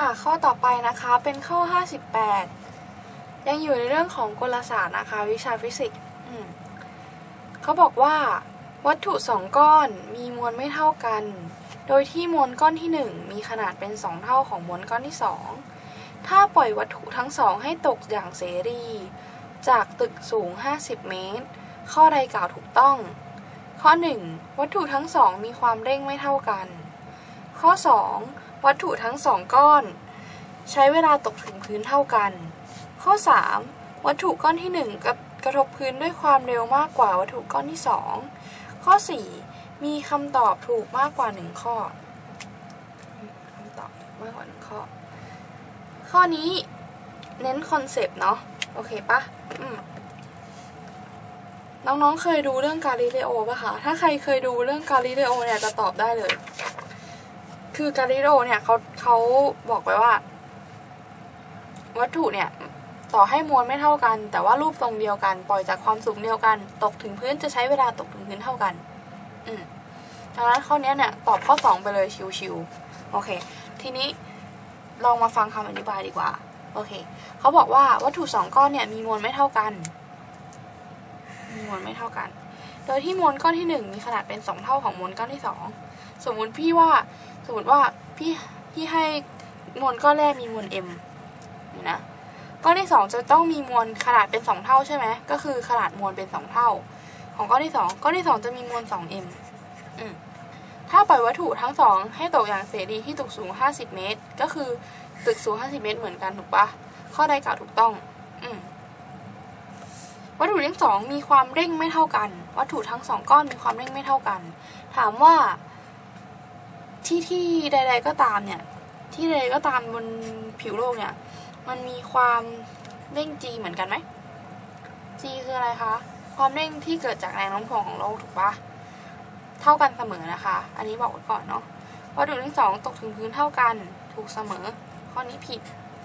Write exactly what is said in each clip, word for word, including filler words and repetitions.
ค่ะข้อต่อไปนะคะเป็นข้อห้าสิบแปดยังอยู่ในเรื่องของกลศาสตร์นะคะวิชาฟิสิกส์เขาบอกว่าวัตถุสองก้อนมีมวลไม่เท่ากันโดยที่มวลก้อนที่หนึ่งมีขนาดเป็นสองเท่าของมวลก้อนที่สองถ้าปล่อยวัตถุทั้งสองให้ตกอย่างเสรีจากตึกสูงห้าสิบเมตรข้อใดกล่าวถูกต้องข้อหนึ่งวัตถุทั้งสองมีความเร่งไม่เท่ากันข้อสองวัตถุทั้งสองก้อนใช้เวลาตกถึงพื้นเท่ากันข้อสามวัตถุก้อนที่หนึ่งกับกระทบพื้นด้วยความเร็วมากกว่าวัตถุก้อนที่สองข้อสี่มีคำตอบถูกมากกว่าหนึ่งข้อคำตอบถูกมากกว่าหนึ่งข้อข้อนี้เน้นคอนเซปต์เนาะโอเคปะน้องๆเคยดูเรื่องกาลิเลโอป่ะคะถ้าใครเคยดูเรื่องกาลิเลโอเนี่ยจะตอบได้เลยคือกาลิเลโอเนี่ยเขาเขาบอกไว้ว่าวัตถุเนี่ยต่อให้มวลไม่เท่ากันแต่ว่ารูปทรงเดียวกันปล่อยจากความสูงเดียวกันตกถึงพื้นจะใช้เวลาตกถึงพื้นเท่ากันอืมดังนั้นข้อนี้เนี่ยตอบข้อสองไปเลยชิวๆโอเคทีนี้ลองมาฟังคำอธิบายดีกว่าโอเคเขาบอกว่าวัตถุสองก้อนเนี่ยมีมวลไม่เท่ากันมีมวลไม่เท่ากันโดยที่มวลก้อนที่หนึ่งมีขนาดเป็นสองเท่าของมวลก้อนที่สองสมมุติพี่ว่าสมมติว่าพี่พี่ให้มวลก้อนแรกมีมวล m นี่นะก้อนที่สองจะต้องมีมวลขนาดเป็นสองเท่าใช่ไหมก็คือขนาดมวลเป็นสองเท่าของก้อนที่สองก้อนที่สองจะมีมวล สอง m อืมถ้าปล่อยวัตถุทั้งสองให้ตกอย่างเสรีที่ตึกสูงห้าสิบเมตรก็คือตึกสูงห้าสิบเมตรเหมือนกันถูกปะข้อใดกล่าวถูกต้องอืมวัตถุทั้งสองมีความเร่งไม่เท่ากันวัตถุทั้งสองก้อนมีความเร่งไม่เท่ากันถามว่าที่ที่ใดๆก็ตามเนี่ยที่ใดก็ตามบนผิวโลกเนี่ยมันมีความเร่ง g เหมือนกันไหม g คืออะไรคะความเร่งที่เกิดจากแรงโน้มถ่วงของโลกถูกปะเท่ากันเสมอนะคะอันนี้บอกไว้ก่อนเนาะวัตถุทั้งสองตกถึงพื้นเท่ากันถูกเสมอข้อนี้ผิด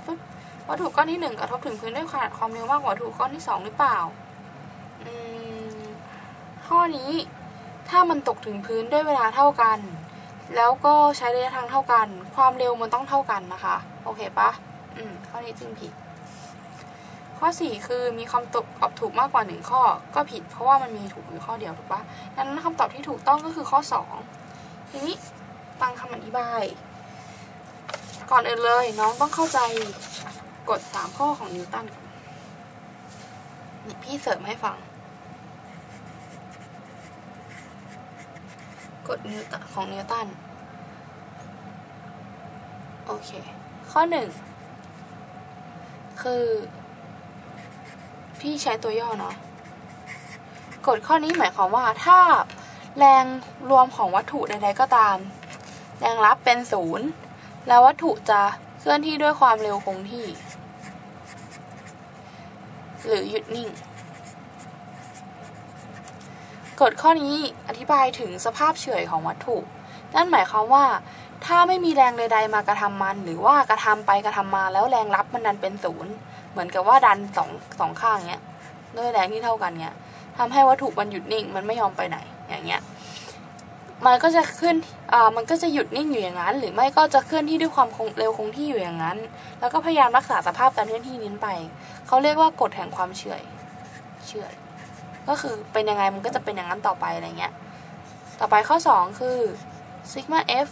ปึ๊บวัตถุก้อนที่หนึ่งกระทบถึงพื้นด้วยขนาดความเร็วมากกว่าวัตถุก้อนที่สองหรือเปล่าข้อนี้ถ้ามันตกถึงพื้นด้วยเวลาเท่ากันแล้วก็ใช้ระยะทางเท่ากันความเร็วมันต้องเท่ากันนะคะโอเคปะอืมข้อนี้จึงผิดข้อสี่คือมีคำตอบถูกมากกว่าหนึ่งข้อก็ผิดเพราะว่ามันมีถูกอยู่ข้อเดียวถูกปะดังนั้นคำตอบที่ถูกต้องก็คือข้อสองทีนี้ฟังคำอธิบายก่อนอื่นเลยน้องต้องเข้าใจกฎสามข้อของนิวตันนี่พี่เสริมให้ฟังกฎนิวตันของนิวตันโอเคข้อหนึ่งคือพี่ใช้ตัวย่อเนาะกฎข้อนี้หมายความว่าถ้าแรงรวมของวัตถุใดๆก็ตามแรงลับเป็นศูนย์แล้ววัตถุจะเคลื่อนที่ด้วยความเร็วคงที่หรือหยุดนิ่งกฎข้อนี้อธิบายถึงสภาพเฉื่อยของวัตถุนั่นหมายความว่าถ้าไม่มีแรงใดๆมากระทำมันหรือว่ากระทำไปกระทำมาแล้วแรงรับมันดันเป็นศูนย์เหมือนกับว่าดันสองสองข้างเนี้ยด้วยแรงที่เท่ากันเนี้ยทำให้วัตถุมันหยุดนิ่งมันไม่ยอมไปไหนอย่างเงี้ยมันก็จะขึ้นอ่ามันก็จะหยุดนิ่งอยู่อย่างนั้นหรือไม่ก็จะเคลื่อนที่ด้วยความเร็วคงที่อยู่อย่างนั้นแล้วก็พยายามรักษาสภาพการเคลื่อนที่นี้ไปเขาเรียกว่ากฎแห่งความเฉื่อยเฉื่อยก็คือเป็นยังไงมันก็จะเป็นอย่างนั้นต่อไปอะไรเงี้ยต่อไปข้อสองคือซิกมา f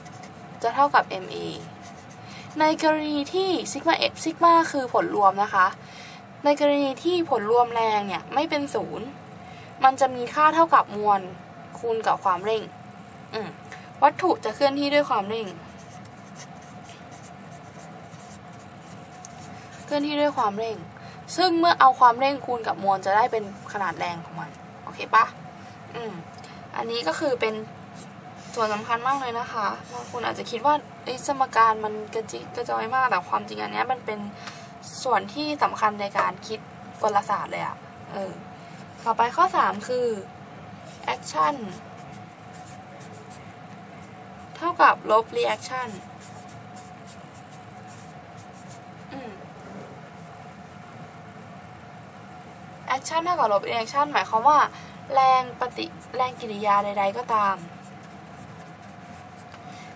จะเท่ากับ ma ในกรณีที่ซิกมา f ซิกมาคือผลรวมนะคะในกรณีที่ผลรวมแรงเนี่ยไม่เป็นศูนย์มันจะมีค่าเท่ากับมวลคูณกับความเร่งอืมวัตถุจะเคลื่อนที่ด้วยความเร่งเคลื่อนที่ด้วยความเร่งซึ่งเมื่อเอาความเร่งคูณกับมวลจะได้เป็นขนาดแรงของมันโอเคปะอืมอันนี้ก็คือเป็นส่วนสำคัญมากเลยนะคะบางคนอาจจะคิดว่าไอ้สมการมันกระจิกกระจอยมากแต่ความจริงอันนี้มันเป็นส่วนที่สำคัญในการคิดกลศาสตร์เลยอะเออต่อไปข้อสามคือ action เท่ากับลบ reactionแอคชั่นเท่ากับลบรีแอคชั่นหมายความว่าแรงปฏิแรงกิริยาใดๆก็ตาม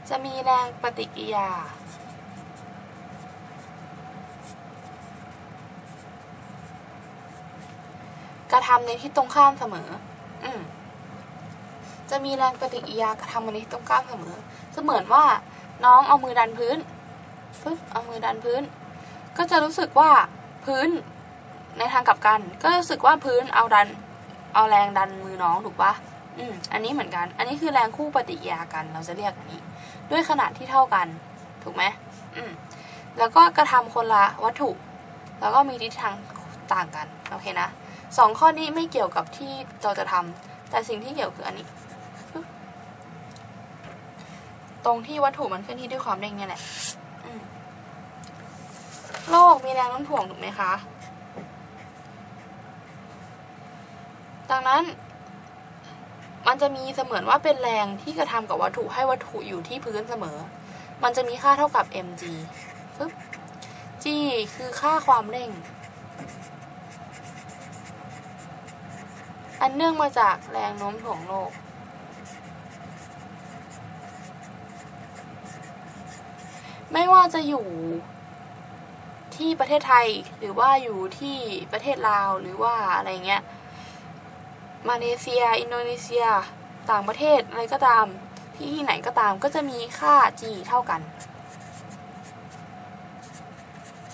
จะมีแรงปฏิกิริยา กระทำในทิศตรงข้ามเสมออืมจะมีแรงปฏิกิริยากระทำในทิศตรงข้ามเสมอเสมือนว่าน้องเอามือดันพื้นปึ๊บเอามือดันพื้นก็จะรู้สึกว่าพื้นในทางกลับกันก็รู้สึกว่าพื้นเอาดันเอาแรงดันมือน้องถูกปะอืมอันนี้เหมือนกันอันนี้คือแรงคู่ปฏิกิริยากันเราจะเรียกอันนี้ด้วยขนาดที่เท่ากันถูกไหมอืมแล้วก็กระทำคนละวัตถุแล้วก็มีทิศทางต่างกันโอเคนะสองข้อนี้ไม่เกี่ยวกับที่เราจะทำแต่สิ่งที่เกี่ยวคืออันนี้ตรงที่วัตถุมันเคลื่อนที่ด้วยความเร่งเนี่ยแหละโลกมีแรงโน้มถ่วงถูกไหมคะดังนั้นมันจะมีเสมือนว่าเป็นแรงที่กระทำกับวัตถุให้วัตถุอยู่ที่พื้นเสมอมันจะมีค่าเท่ากับ mg ปึ๊บ g คือค่าความเร่งอันเนื่องมาจากแรงโน้มถ่วงโลกไม่ว่าจะอยู่ที่ประเทศไทยหรือว่าอยู่ที่ประเทศลาวหรือว่าอะไรเงี้ยมาเลเซียอินโดนีเซียต่างประเทศอะไรก็ตามที่ที่ไหนก็ตามก็จะมีค่า g เท่ากัน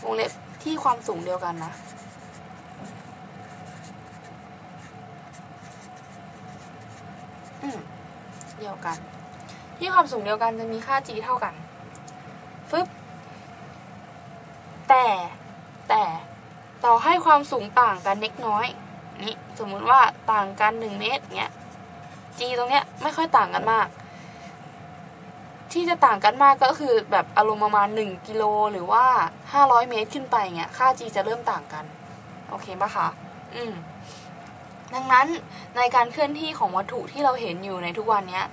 วงเล็บที่ความสูงเดียวกันนะอืมเดียวกันที่ความสูงเดียวกันจะมีค่า g เท่ากันปึ๊บแต่แต่ต่อให้ความสูงต่างกันเล็กน้อยนี่สมมุติว่าต่างกันหนึ่งเมตรเนี้ย g ตรงเนี้ยไม่ค่อยต่างกันมากที่จะต่างกันมากก็คือแบบอารมณ์ประมาณหนึ่งกิโลหรือว่าห้าร้อยเมตรขึ้นไปเงี้ยค่า g จะเริ่มต่างกันโอเคป่ะคะอืมดังนั้นในการเคลื่อนที่ของวัตถุที่เราเห็นอยู่ในทุกวันเนี้ย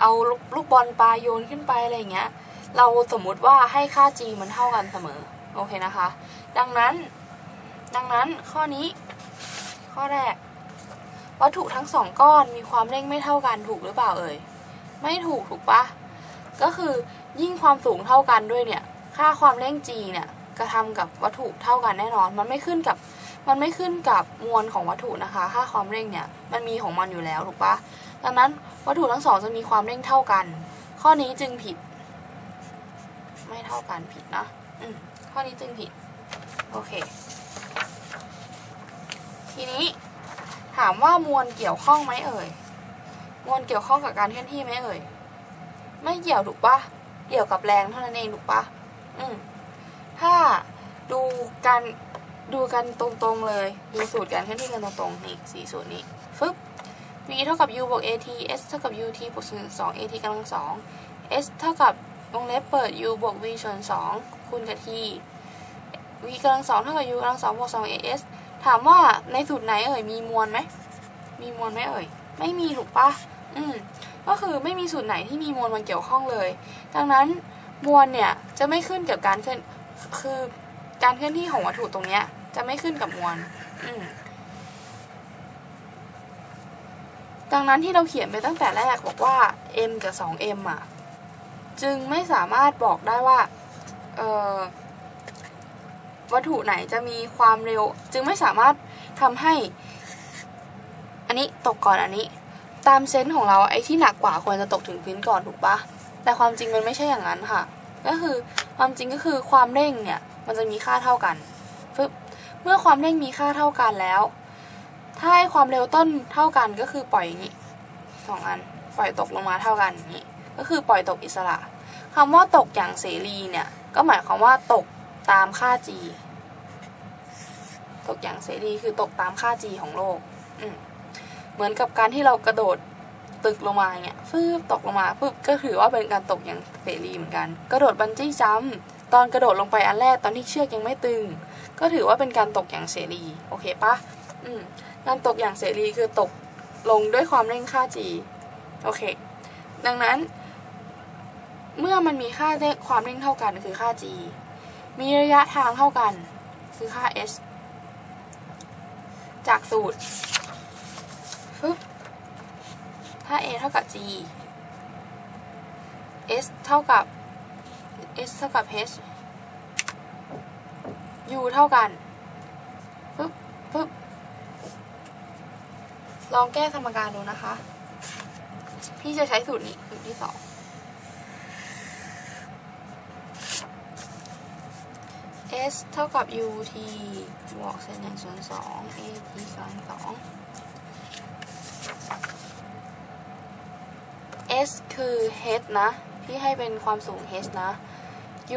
เอาลูกบอลปลาโยนขึ้นไปอะไรเงี้ยเราสมมุติว่าให้ค่า g มันเท่ากันเสมอโอเคนะคะดังนั้นดังนั้นข้อนี้ข้อแรกวัตถุทั้งสองก้อนมีความเร่งไม่เท่ากันถูกหรือเปล่าเอ่ยไม่ถูกถูกปะก็คือยิ่งความสูงเท่ากันด้วยเนี่ยค่าความเร่ง g เนี่ยกระทำกับวัตถุเท่ากันแน่นอนมันไม่ขึ้นกับมันไม่ขึ้นกับมวลของวัตถุนะคะค่าความเร่งเนี่ยมันมีของมันอยู่แล้วถูกปะดังนั้นวัตถุทั้งสองจะมีความเร่งเท่ากันข้อนี้จึงผิดไม่เท่ากันผิดนะอืมข้อนี้จึงผิดโอเคทีนี้ถามว่ามวลเกี่ยวข้องไหมเอ่ยมวลเกี่ยวข้องกับการเคลื่อนที่ไหมเอ่ยไม่เกี่ยวถูกปะเกี่ยวกับแรงเท่านั้นเองถูกปะอืมถ้าดูการดูกันตรงๆเลยดูสูตรการเคลื่อนที่กันตรงๆนี่สี่สูตรนี้ฟึบ v เท่ากับ u บวก at s เท่ากับ ut บวกสอง at กำลังสอง s เท่ากับวงเล็บเปิด u บวก v ส่วนสองคูณกับ t v กำลังสองเท่ากับ u กำลังสองบวกสอง as ถามว่าในสูตรไหนเอ่ยมีมวลไหมมีมวลไหมเอ่ยไม่มีถูกปะอืมก็คือไม่มีสูตรไหนที่มีมวลมันเกี่ยวข้องเลยดังนั้นมวลเนี่ยจะไม่ขึ้นเกี่ยวกับการเคลื่อนคือการเคลื่อนที่ของวัตถุตรงเนี้ยจะไม่ขึ้นกับมวลอืมดังนั้นที่เราเขียนไปตั้งแต่แรกบอกว่า m กับ สอง m อ่ะจึงไม่สามารถบอกได้ว่าเอ่อวัตถุไหนจะมีความเร็วจึงไม่สามารถทำให้อันนี้ตกก่อนอันนี้ตามเซนส์ของเราไอ้ที่หนักกว่าควรจะตกถึงพื้นก่อนถูกปะแต่ความจริงมันไม่ใช่อย่างนั้นค่ะก็คือความจริงก็คือความเร่งเนี่ยมันจะมีค่าเท่ากันปึ๊บเมื่อความเร่งมีค่าเท่ากันแล้วถ้าให้ความเร็วต้นเท่ากันก็คือปล่อยอย่างนี้สองอันปล่อยตกลงมาเท่ากันอย่างนี้ก็คือปล่อยตกอิสระคำว่าตกอย่างเสรีเนี่ยก็หมายความว่าตกตามค่า g ตกอย่างเสรีคือตกตามค่า g ของโลกอืมเหมือนกับการที่เรากระโดดตึกลงมาเงี้ยฟืบตกลงมาปึ๊บก็ถือว่าเป็นการตกอย่างเสรีเหมือนกันกระโดดบันจี้จัมป์ตอนกระโดดลงไปอันแรกตอนที่เชือกยังไม่ตึงก็ถือว่าเป็นการตกอย่างเสรีโอเคปะอืมการตกอย่างเสรีคือตกลงด้วยความเร่งค่า g โอเคดังนั้นเมื่อมันมีค่าความเร่งเท่ากันคือค่า g มีระยะทางเท่ากันคือค่า s จากสูตรถ้า a เท่ากับ g s เท่ากับ s เท่ากับ h u เท่ากันปึ๊บปึ๊บ ลองแก้สมการดูนะคะพี่จะใช้สูตรนี้สูตรที่สองS เท่ากับ u t บวกเศษหนึ่งส่วนสอง a t ส่วนสอง s คือ h นะพี่ให้เป็นความสูง h นะ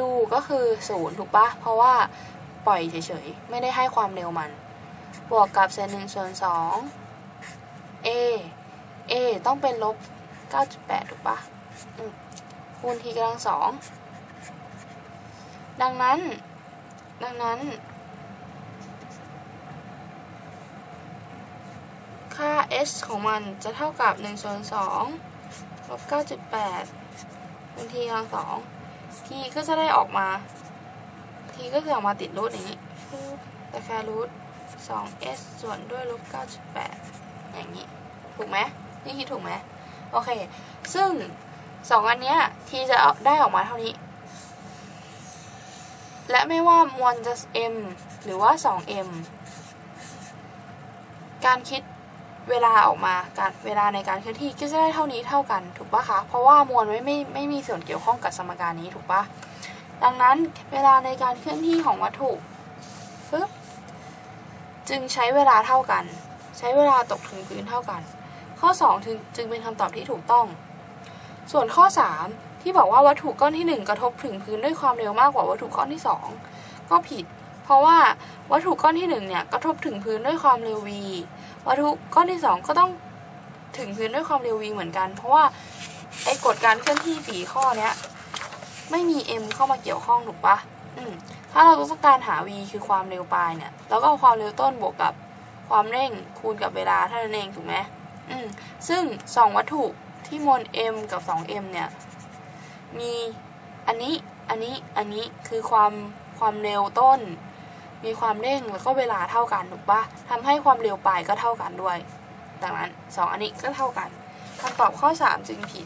u ก็คือศูนย์ถูกปะเพราะว่าปล่อยเฉยๆไม่ได้ให้ความเร็วมันบวกกับเศษหนึ่งส่วนสอง a a ต้องเป็นลบ เก้าจุดแปด ถูกปะคูณ t กำลังสองดังนั้นดังนั้นค่า h ของมันจะเท่ากับหนึ่งส่วนสองลบ เก้าจุดแปด คูณ t กำลังสอง t ก็จะได้ออกมา t ก็จะออกมาติดรูทอย่างนี้แต่แค่รูท สอง s ส่วนด้วยลบ เก้าจุดแปด อย่างนี้ถูกไหมนี่คิดถูกไหมโอเคซึ่งสองอันเนี้ย t จะได้ออกมาเท่านี้และไม่ว่ามวลจะ m หรือว่า สอง เอ็ม การคิดเวลาออกมาการเวลาในการเคลื่อนที่ก็จะได้เท่านี้เท่ากันถูกปะคะเพราะว่ามวลไม่ไม่ไม่มีส่วนเกี่ยวข้องกับสมการนี้ถูกปะดังนั้นเวลาในการเคลื่อนที่ของวัตถุปึ๊บจึงใช้เวลาเท่ากันใช้เวลาตกถึงพื้นเท่ากันข้อสองจึงจึงเป็นคำตอบที่ถูกต้องส่วนข้อสามที่บอกว่าวัตถุก้อนที่หนึ่งกระทบถึงพื้นด้วยความเร็วมากกว่าวัตถุก้อนที่สองก็ผิดเพราะว่าวัตถุก้อนที่หนึ่งเนี่ยกระทบถึงพื้นด้วยความเร็ว v วัตถุก้อนที่สองก็ต้องถึงพื้นด้วยความเร็ว v เหมือนกันเพราะว่าไอ้กฎการเคลื่อนที่สี่ข้อเนี้ยไม่มี m เข้ามาเกี่ยวข้องถูกปะอืมถ้าเราต้องการหา v คือความเร็วปลายเนี่ยเราก็เอาความเร็วต้นบวกกับความเร่งคูณกับเวลาเท่านั้นเองถูกมั้ยอืมซึ่งสองวัตถุที่มวล m กับ สอง เอ็ม เนี่ยมีอันนี้อันนี้อันนี้คือความความเร็วต้นมีความเร่งแล้วก็เวลาเท่ากันถูกปะทำให้ความเร็วปลายก็เท่ากันด้วยดังนั้นสองอันนี้ก็เท่ากันคำตอบข้อสามจึงผิด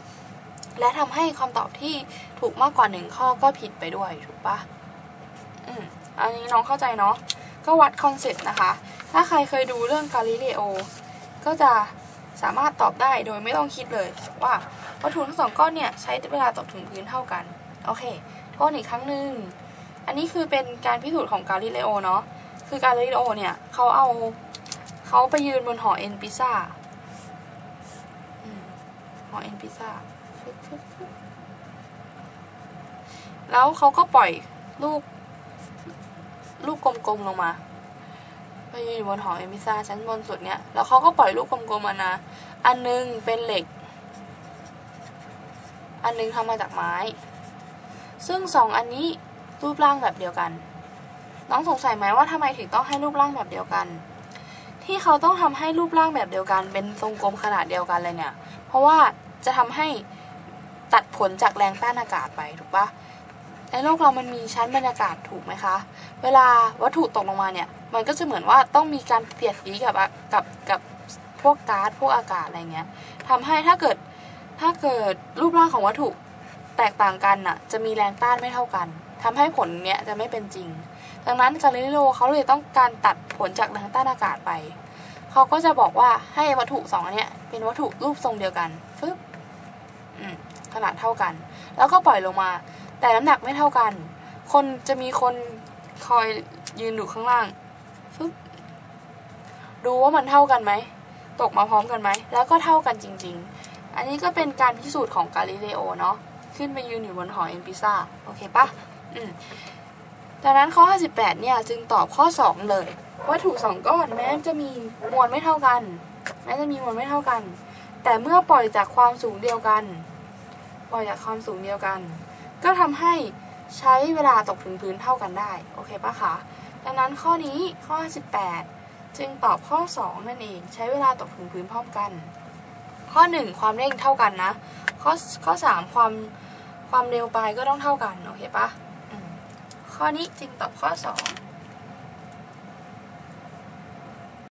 และทำให้คำตอบที่ถูกมากกว่าหนึ่งข้อก็ผิดไปด้วยถูกปะอืมอันนี้น้องเข้าใจเนาะก็วัดคอนเซ็ปต์นะคะถ้าใครเคยดูเรื่องกาลิเลโอก็จะสามารถตอบได้โดยไม่ต้องคิดเลยว่าวัตถุทั้งสองก้อนเนี่ยใช้เวลาตกถึงพื้นเท่ากันโอเคทวนอีกครั้งหนึ่งอันนี้คือเป็นการพิสูจน์ของกาลิเลโอเนาะคือกาลิเลโอเนี่ยเขาเอาเขาไปยืนบนหอเอ็นปิซาหอเอ็นปิซาแล้วเขาก็ปล่อยลูกลูกกลมๆลงมาไปยืนบนหอเอ็นปิซาชั้นบนสุดเนี่ยแล้วเขาก็ปล่อยลูกกลมๆมานะอันนึงเป็นเหล็กอันนึงทำมาจากไม้ซึ่งสองอันนี้รูปร่างแบบเดียวกันน้องสงสัยไหมว่าทำไมถึงต้องให้รูปร่างแบบเดียวกันที่เขาต้องทำให้รูปร่างแบบเดียวกันเป็นทรงกลมขนาดเดียวกันเลยเนี่ยเพราะว่าจะทำให้ตัดผลจากแรงต้านอากาศไปถูกปะในโลกเรามันมีชั้นบรรยากาศถูกไหมคะเวลาวัตถุตกลงมาเนี่ยมันก็จะเหมือนว่าต้องมีการเสียดสีกับกับกับพวกก๊าซพวกอากาศอะไรเงี้ยทำให้ถ้าเกิดถ้าเกิดรูปร่างของวัตถุแตกต่างกันน่ะจะมีแรงต้านไม่เท่ากันทำให้ผลเนี้ยจะไม่เป็นจริงดังนั้นกาลิเลโอเขาเลยต้องการตัดผลจากแรงต้านอากาศไปเขาก็จะบอกว่าให้วัตถุสองอันเนี้ยเป็นวัตถุรูปทรงเดียวกันฟึ๊บขนาดเท่ากันแล้วก็ปล่อยลงมาแต่น้ำหนักไม่เท่ากันคนจะมีคนคอยยืนอยู่ข้างล่างฟึ๊บดูว่ามันเท่ากันไหมตกมาพร้อมกันไหมแล้วก็เท่ากันจริงๆอันนี้ก็เป็นการพิสูจน์ของกาลิเลโอเนาะขึ้นไปยืนอยู่บนหอเอ็นปิซาโอเคปะอืมดังนั้นข้อห้าสิบแปดเนี่ยจึงตอบข้อสองเลยวัตถุสองก้อนแม้จะมีมวลไม่เท่ากันแม้จะมีมวลไม่เท่ากันแต่เมื่อปล่อยจากความสูงเดียวกันปล่อยจากความสูงเดียวกันก็ทำให้ใช้เวลาตกถึงพื้นเท่ากันได้โอเคปะคะดังนั้นข้อนี้ข้อห้าสิบแปดจึงตอบข้อสองนั่นเองใช้เวลาตกถึงพื้นพร้อมกันข้อหนึ่งความเร่งเท่ากันนะข้อข้อสามความความเร็วปลายก็ต้องเท่ากันโอเคปะข้อนี้จึงตอบข้อสอง